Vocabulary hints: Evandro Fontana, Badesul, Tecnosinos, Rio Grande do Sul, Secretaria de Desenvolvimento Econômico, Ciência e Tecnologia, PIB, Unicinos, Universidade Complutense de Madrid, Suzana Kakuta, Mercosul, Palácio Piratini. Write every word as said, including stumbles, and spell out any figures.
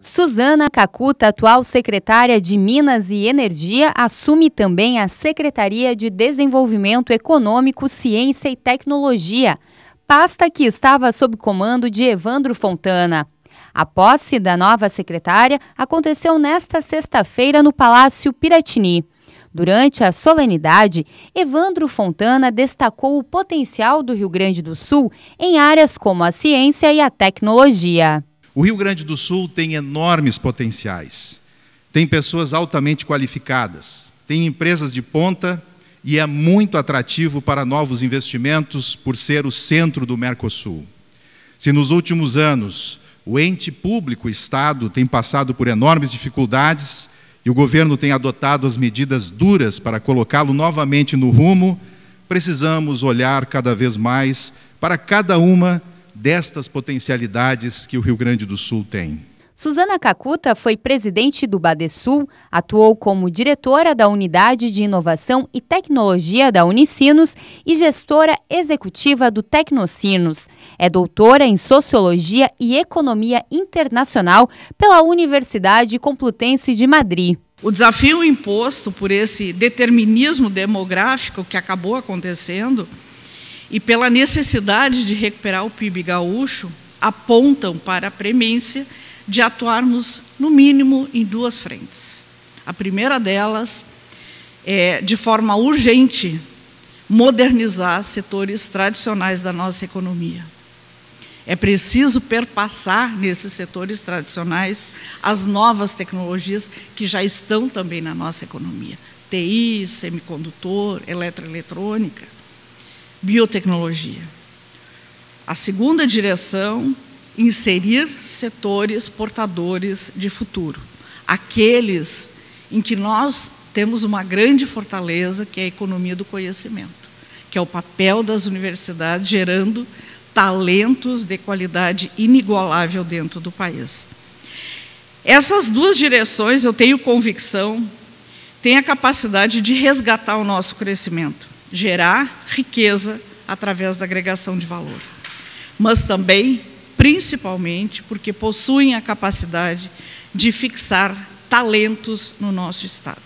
Suzana Kakuta, atual secretária de Minas e Energia, assume também a Secretaria de Desenvolvimento Econômico, Ciência e Tecnologia, pasta que estava sob comando de Evandro Fontana. A posse da nova secretária aconteceu nesta sexta-feira no Palácio Piratini. Durante a solenidade, Evandro Fontana destacou o potencial do Rio Grande do Sul em áreas como a ciência e a tecnologia. O Rio Grande do Sul tem enormes potenciais, tem pessoas altamente qualificadas, tem empresas de ponta e é muito atrativo para novos investimentos por ser o centro do Mercosul. Se nos últimos anos o ente público, o Estado, tem passado por enormes dificuldades, e o governo tem adotado as medidas duras para colocá-lo novamente no rumo, precisamos olhar cada vez mais para cada uma destas potencialidades que o Rio Grande do Sul tem. Suzana Kakuta foi presidente do Badesul, atuou como diretora da Unidade de Inovação e Tecnologia da Unicinos e gestora executiva do Tecnosinos. É doutora em Sociologia e Economia Internacional pela Universidade Complutense de Madrid. O desafio imposto por esse determinismo demográfico que acabou acontecendo e pela necessidade de recuperar o P I B gaúcho apontam para a premência de atuarmos, no mínimo, em duas frentes. A primeira delas é, de forma urgente, modernizar setores tradicionais da nossa economia. É preciso perpassar nesses setores tradicionais as novas tecnologias que já estão também na nossa economia. T I, semicondutor, eletroeletrônica, biotecnologia. A segunda direção, inserir setores portadores de futuro, aqueles em que nós temos uma grande fortaleza, que é a economia do conhecimento, que é o papel das universidades gerando talentos de qualidade inigualável dentro do país. Essas duas direções, eu tenho convicção, têm a capacidade de resgatar o nosso crescimento, gerar riqueza através da agregação de valor, mas também, principalmente, porque possuem a capacidade de fixar talentos no nosso estado.